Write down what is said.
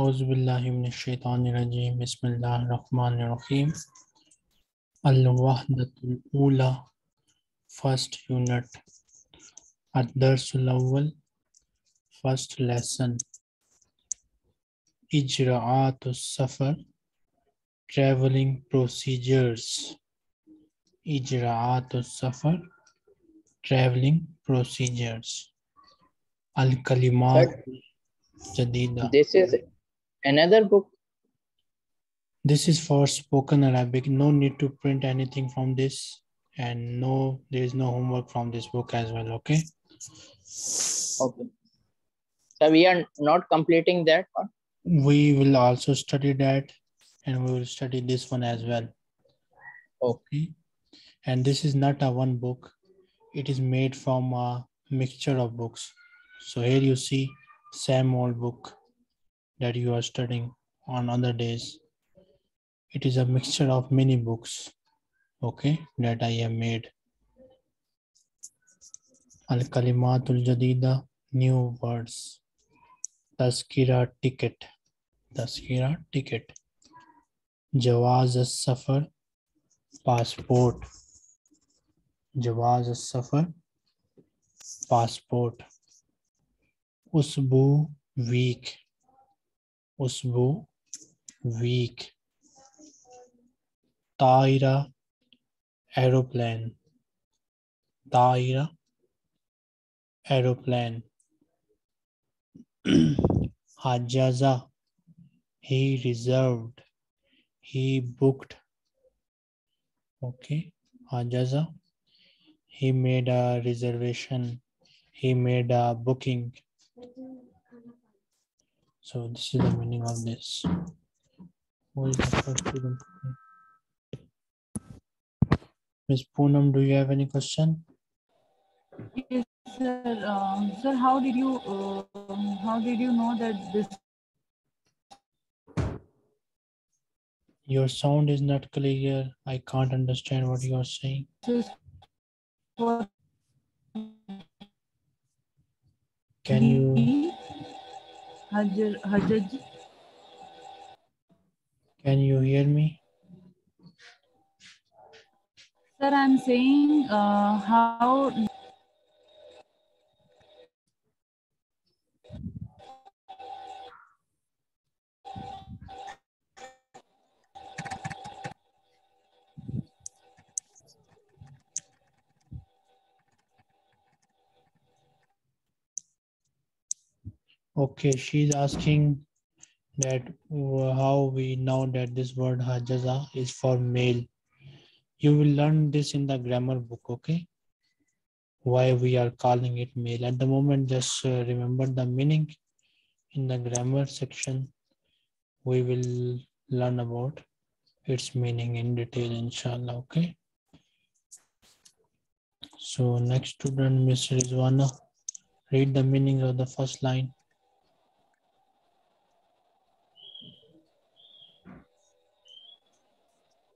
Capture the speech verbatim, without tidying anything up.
A'udhu billahi minash shaitani rajeem. Bismillahir rahmanir raheem. Al-wahdatul ula, first unit. Ad-dars al-awwal, first lesson. Ijra'at as-safar, traveling procedures. Ijra'at as-safar, traveling procedures. Al-Kalimat al-Jadidah. This is another book. This is for spoken Arabic. No need to print anything from this, and no, there is no homework from this book as well. Okay. Okay. So we are not completing that one. We will also study that, and we will study this one as well. Okay. And this is not a one book. It is made from a mixture of books. So here you see same old book that you are studying on other days. It is a mixture of many books, okay, that I have made. Al-Kalimat al-Jadidah, new words. Taskira, ticket. Taskira, ticket. Jawaz as Safar, passport. Jawaz as Safar, passport. Usbu, week. Usbu, week. Taira, aeroplane. Taira, aeroplane. Hajaza, he reserved. He booked. Okay. Hajaza, he made a reservation. He made a booking. So this is the meaning of this. Who is the first student? Miz Poonam, do you have any question? Yes, sir. Um, sir, how did you uh, how did you know that this? Your sound is not clear. I can't understand what you are saying. Can you? Can you hear me? Sir, I'm saying uh, how. Okay, she's asking that how we know that this word Hajaza is for male. You will learn this in the grammar book, okay? Why we are calling it male. At the moment, just uh, remember the meaning in the grammar section. We will learn about its meaning in detail, inshallah, okay? So next student, Miz Rizwana, read the meaning of the first line.